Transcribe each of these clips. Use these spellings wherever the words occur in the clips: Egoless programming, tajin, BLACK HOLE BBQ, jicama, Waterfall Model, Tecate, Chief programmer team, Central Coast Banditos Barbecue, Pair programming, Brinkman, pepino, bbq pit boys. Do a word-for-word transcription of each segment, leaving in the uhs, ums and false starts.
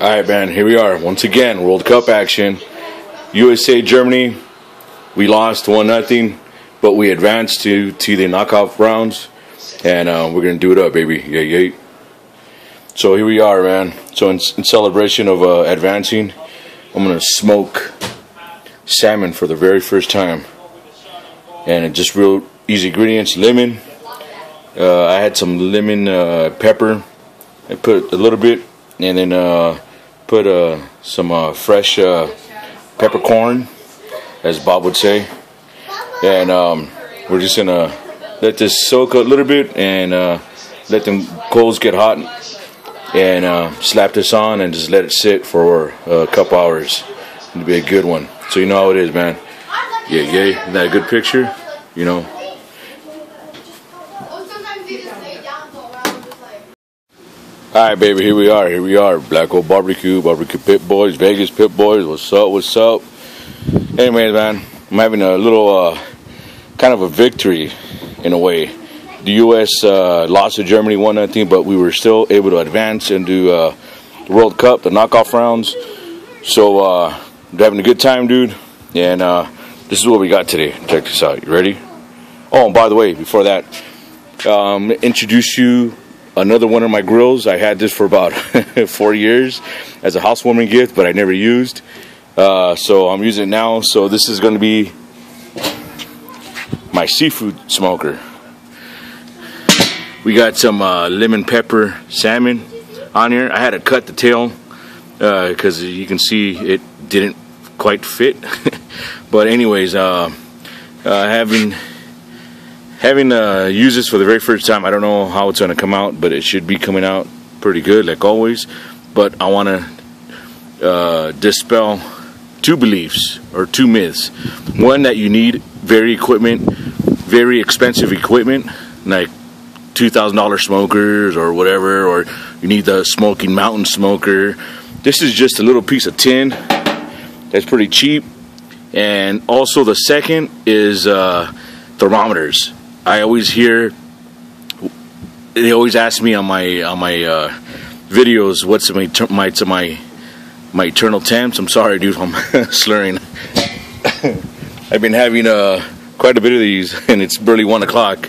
Alright, man, here we are once again, World Cup action. U S A, Germany, we lost one nothing, but we advanced to, to the knockoff rounds, and uh, we're going to do it up, baby. Yeah, yeah. So here we are, man. So in, in celebration of uh, advancing, I'm going to smoke salmon for the very first time. And just real easy ingredients, lemon. Uh, I had some lemon uh, pepper. I put a little bit, and then uh, put uh, some uh, fresh uh, peppercorn, as Bob would say, and um, we're just gonna let this soak a little bit and uh, let them coals get hot, and uh, slap this on and just let it sit for a couple hours. It'll be a good one. So you know how it is, man. Yeah, yeah. Isn't that a good picture? You know. Alright, baby, here we are, here we are, Black Hole Barbecue, Barbecue Pit Boys, Vegas Pit Boys, what's up, what's up? Anyways, man, I'm having a little, uh, kind of a victory, in a way. The U S uh, lost to Germany one nothing, but we were still able to advance into uh, the World Cup, the knockoff rounds. So, uh, we're having a good time, dude, and uh, this is what we got today. Check this out, you ready? Oh, and by the way, before that, um, introduce you another one of my grills. I had this for about four years as a housewarming gift, but I never used. Uh, so I'm using it now. So this is going to be my seafood smoker. We got some uh, lemon pepper salmon on here. I had to cut the tail because uh, you can see it didn't quite fit. But anyways, uh, uh, having... Having uh, used this for the very first time, I don't know how it's going to come out, but it should be coming out pretty good, like always. But I want to uh, dispel two beliefs, or two myths. One, that you need very equipment, very expensive equipment, like two thousand dollar smokers or whatever, or you need the Smoking Mountain smoker. This is just a little piece of tin that's pretty cheap. And also the second is uh, thermometers. I always hear, they always ask me on my on my uh, videos, what's my my my my eternal temps. I'm sorry, dude, I'm slurring. I've been having uh, quite a bit of these, and it's barely one o'clock.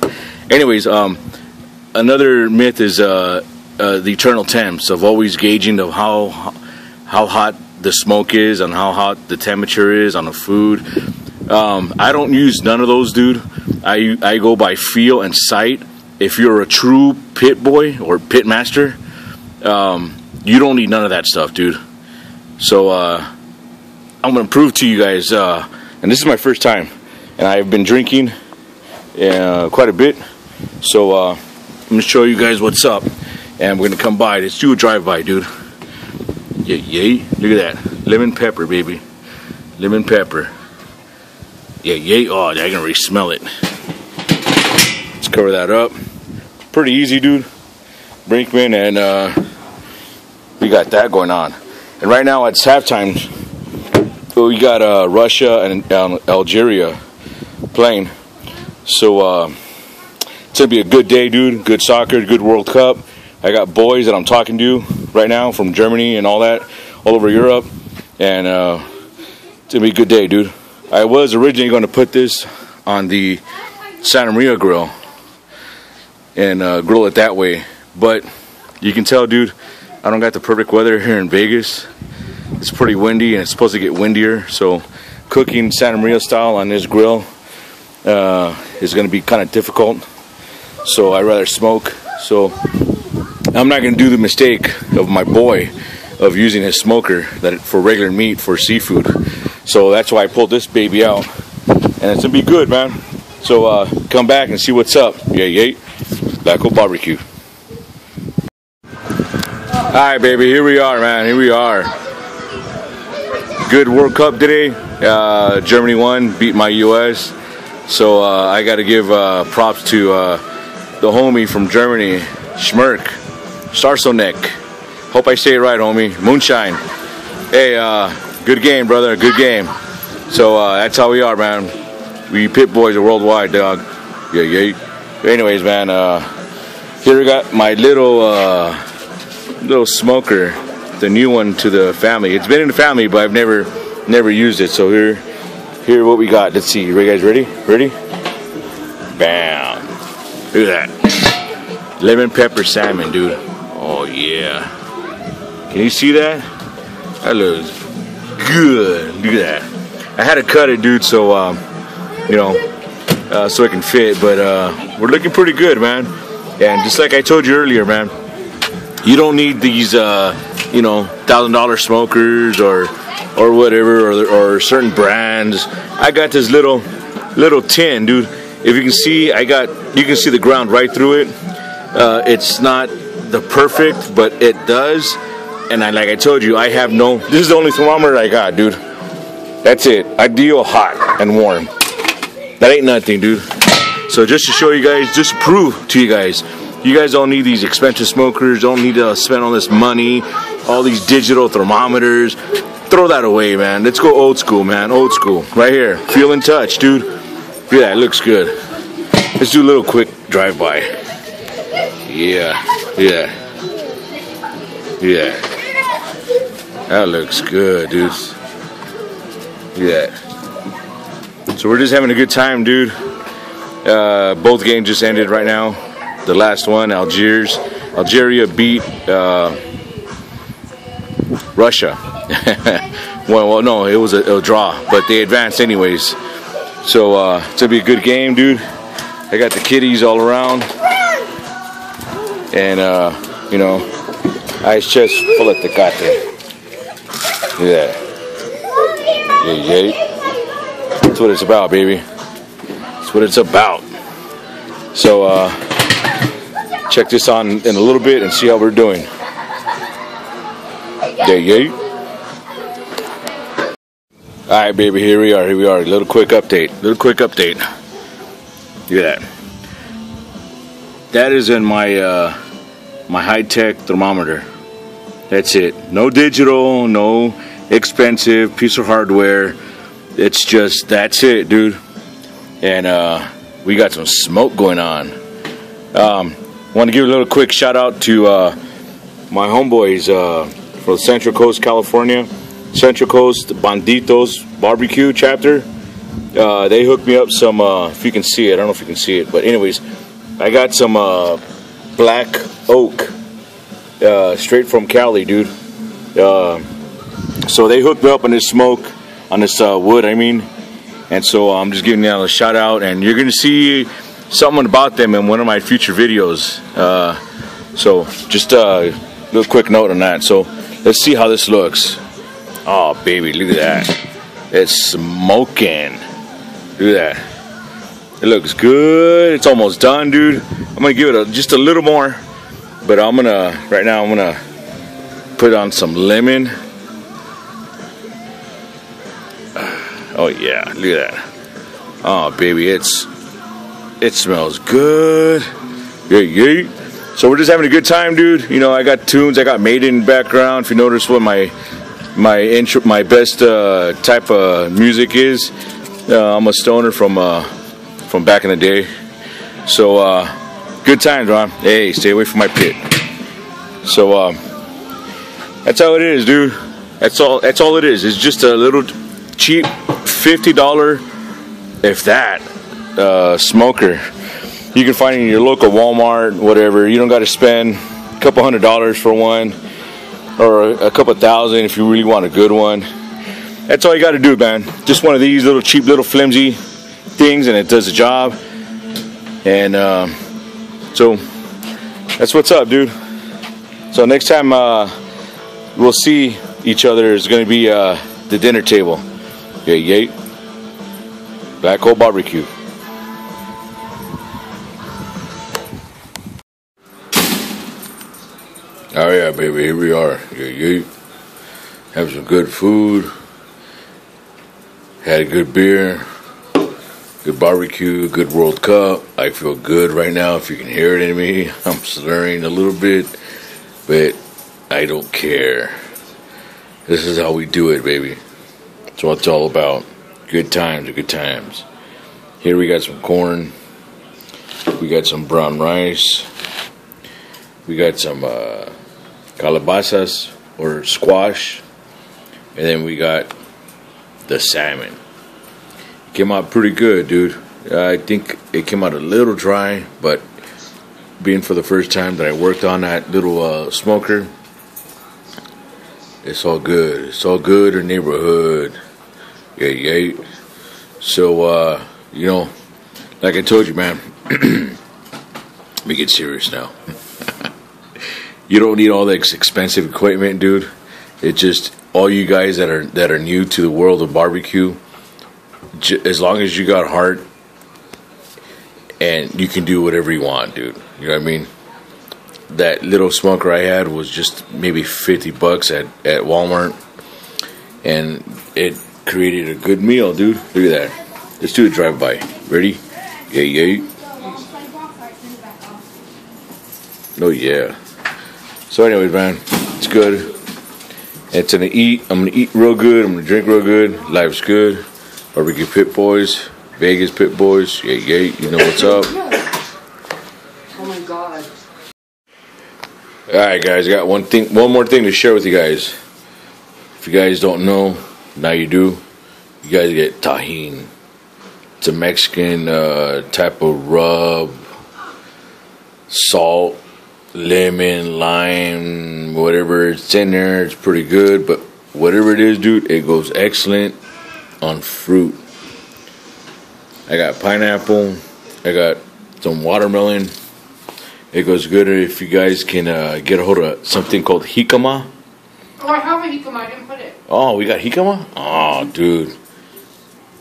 Anyways, um, another myth is uh, uh, the eternal temps of always gauging of how how hot the smoke is and how hot the temperature is on the food. Um, I don't use none of those, dude. I, I go by feel and sight. If you're a true pit boy or pit master, um, you don't need none of that stuff, dude. So uh, I'm going to prove to you guys, uh, and this is my first time, and I've been drinking uh, quite a bit. So uh, I'm going to show you guys what's up, and we're going to come by. Let's do a drive-by, dude. Yeah, yeah. Look at that. Lemon pepper, baby. Lemon pepper. Yeah, yeah. Oh, I can already smell it. Let's cover that up. Pretty easy, dude. Brinkman, and uh, we got that going on. And right now it's halftime. We got uh, Russia and um, Algeria playing. So uh, it's gonna be a good day, dude. Good soccer, good World Cup. I got boys that I'm talking to right now from Germany and all that, all over Europe. And uh, it's gonna be a good day, dude. I was originally going to put this on the Santa Maria grill and uh, grill it that way, but you can tell, dude, I don't got the perfect weather here in Vegas. It's pretty windy, and it's supposed to get windier, so cooking Santa Maria style on this grill uh, is going to be kind of difficult, so I'd rather smoke. So I'm not going to do the mistake of my boy of using his smoker that for regular meat for seafood. So that's why I pulled this baby out, and it's gonna be good, man. So uh, come back and see what's up. Yeah, yeah. Black Hole Barbecue. All right, baby. Here we are, man. Here we are. Good World Cup today. Uh, Germany won, beat my U S So uh, I got to give uh, props to uh, the homie from Germany, Schmirk, Sarsonek. Hope I say it right, homie. Moonshine. Hey. Uh, Good game, brother. Good game. So uh, that's how we are, man. We pit boys are worldwide, dog. Yeah, yeah. Anyways, man. Uh, here we got my little uh, little smoker the new one to the family. It's been in the family, but I've never never used it. So here, here what we got. Let's see. Are you guys ready? Ready? Bam! Look at that. Lemon pepper salmon, dude. Oh yeah. Can you see that? That looks good. Look at that. I had to cut it, dude. So um, you know, uh, so it can fit. But uh, we're looking pretty good, man. And just like I told you earlier, man, you don't need these, uh, you know, thousand dollar smokers or or whatever, or, or certain brands. I got this little little tin, dude. If you can see, I got you can see the ground right through it. Uh, it's not the perfect, but it does. And I, like I told you, I have no. This is the only thermometer I got, dude. That's it. I deal hot and warm. That ain't nothing, dude. So just to show you guys, just to prove to you guys, you guys don't need these expensive smokers, don't need to spend all this money, all these digital thermometers. Throw that away, man. Let's go old school, man. Old school. Right here. Feel in touch, dude. Look at that. It looks good. Let's do a little quick drive-by. Yeah. Yeah. Yeah. That looks good, dude. Yeah. So we're just having a good time, dude. Uh, both games just ended right now. The last one, Algiers, Algeria beat uh, Russia. well, well, no, it was a, a draw, but they advanced anyways. So uh, it's gonna be a good game, dude. I got the kiddies all around, and uh, you know, ice chest full of Tecate. Yeah, yeah, yeah. That's what it's about, baby. What it's about. So uh, check this on in a little bit and see how we're doing. Yeah, yeah. All right, baby. Here we are. Here we are. A little quick update. Little quick update. Look at that. That is in my uh, my high-tech thermometer. That's it. No digital. No expensive piece of hardware. It's just that's it, dude. And uh, we got some smoke going on. Um, want to give a little quick shout out to uh, my homeboys uh, from Central Coast, California, Central Coast Banditos Barbecue chapter. Uh, they hooked me up some. Uh, if you can see it, I don't know if you can see it, but anyways, I got some uh, black oak uh, straight from Cali, dude. Uh, so they hooked me up on this smoke, on this uh, wood. I mean. And so I'm um, just giving them a shout out, and you're gonna see something about them in one of my future videos. Uh, so just a uh, little quick note on that. So let's see how this looks. Oh baby, look at that! It's smoking. Look at that. It looks good. It's almost done, dude. I'm gonna give it a, just a little more, but I'm gonna right now. I'm gonna put on some lemon. Oh yeah, look at that. Oh baby, it's it smells good. Yeah, yeah. So we're just having a good time, dude. You know, I got tunes, I got Maiden background. If you notice what my my intro, my best uh, type of music is, uh, I'm a stoner from uh, from back in the day. So uh, good times, Ron. Hey, stay away from my pit. So um, that's how it is, dude. That's all. That's all it is. It's just a little cheap fifty dollar, if that, uh, smoker. You can find it in your local Walmart, whatever. You don't got to spend a couple hundred dollars for one, or a, a couple thousand if you really want a good one. That's all you got to do, man. Just one of these little cheap, little flimsy things, and it does the job. And um, so that's what's up, dude. So next time uh, we'll see each other is going to be uh, the dinner table. Yeah, yeah. Black Hole Barbecue. Oh yeah, baby, here we are. Yeah, yeah. Have some good food. Had a good beer. Good barbecue. Good World Cup. I feel good right now. If you can hear it in me, I'm slurring a little bit, but I don't care. This is how we do it, baby. That's what it's all about. Good times, good times. Here we got some corn. We got some brown rice. We got some uh, calabasas. or squash, and then we got the salmon. It came out pretty good, dude. I think it came out a little dry, but being for the first time that I worked on that little uh, smoker, it's all good. It's all good in neighborhood. Yeah, yeah. So, uh, you know, like I told you, man, we get serious now. You don't need all the expensive equipment, dude. It's just all you guys that are that are new to the world of barbecue. J as long as you got heart, and you can do whatever you want, dude. You know what I mean? That little smoker I had was just maybe fifty bucks at at Walmart, and it created a good meal, dude. Look at that. Let's do a drive by. Ready? Yeah, yeah. Oh yeah. So anyways, man, it's good. It's gonna eat. I'm gonna eat real good. I'm gonna drink real good. Life's good. Barbecue Pit Boys, Vegas Pit Boys. Yeah, yeah. You know what's up. Oh my God. All right, guys. I got one thing, one more thing to share with you guys. If you guys don't know, now you do. You guys get tajin. It's a Mexican uh, type of rub, salt, lemon, lime, whatever it's in there, it's pretty good. But whatever it is, dude, it goes excellent on fruit. I got pineapple, I got some watermelon. It goes good if you guys can uh, get a hold of something called jicama. Oh, I have a jicama, I didn't put it. Oh, we got jicama? Oh, dude.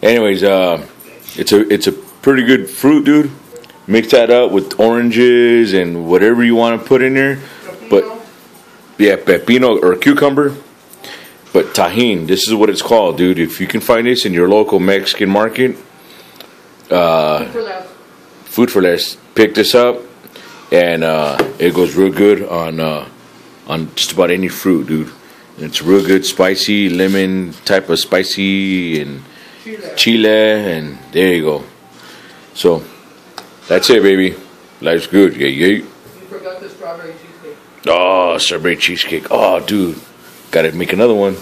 Anyways, uh, it's a it's a pretty good fruit, dude. Mix that up with oranges and whatever you want to put in there. Pepino. But yeah, pepino or cucumber. But tajin, this is what it's called, dude. If you can find this in your local Mexican market, uh, food for less. Food for less. Pick this up, and uh, it goes real good on uh, on just about any fruit, dude. And it's real good, spicy lemon type of spicy and chile, chile and there you go. So. That's it, baby. Life's good. Yeah, yeah. You forgot the strawberry cheesecake. Oh, strawberry cheesecake. Oh, dude. Gotta make another one.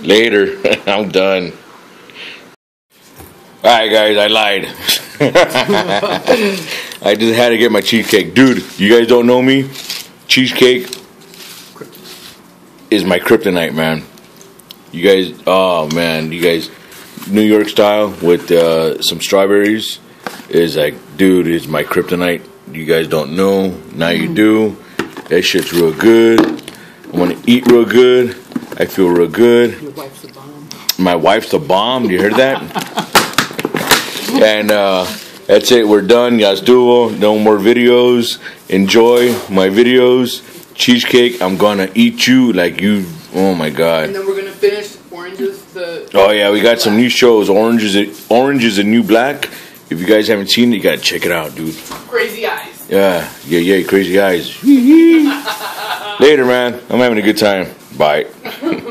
Later. I'm done. Alright, guys. I lied. I just had to get my cheesecake. Dude, you guys don't know me. Cheesecake is my kryptonite, man. You guys, oh, man. You guys, New York style with uh, some strawberries. Is like, dude, it's my kryptonite. You guys don't know. Now you do. That shit's real good. I want to eat real good. I feel real good. Your wife's a bomb. My wife's a bomb. You heard that? And uh, that's it. We're done. Ya estuvo. No more videos. Enjoy my videos. Cheesecake. I'm gonna eat you like you. Oh my God. And then we're gonna finish oranges. The oh yeah, we got some new shows. Oranges. Oranges and New Black. If you guys haven't seen it, you gotta check it out, dude. Crazy eyes. Yeah, yeah, yeah, crazy eyes. Later, man. I'm having a good time. Bye.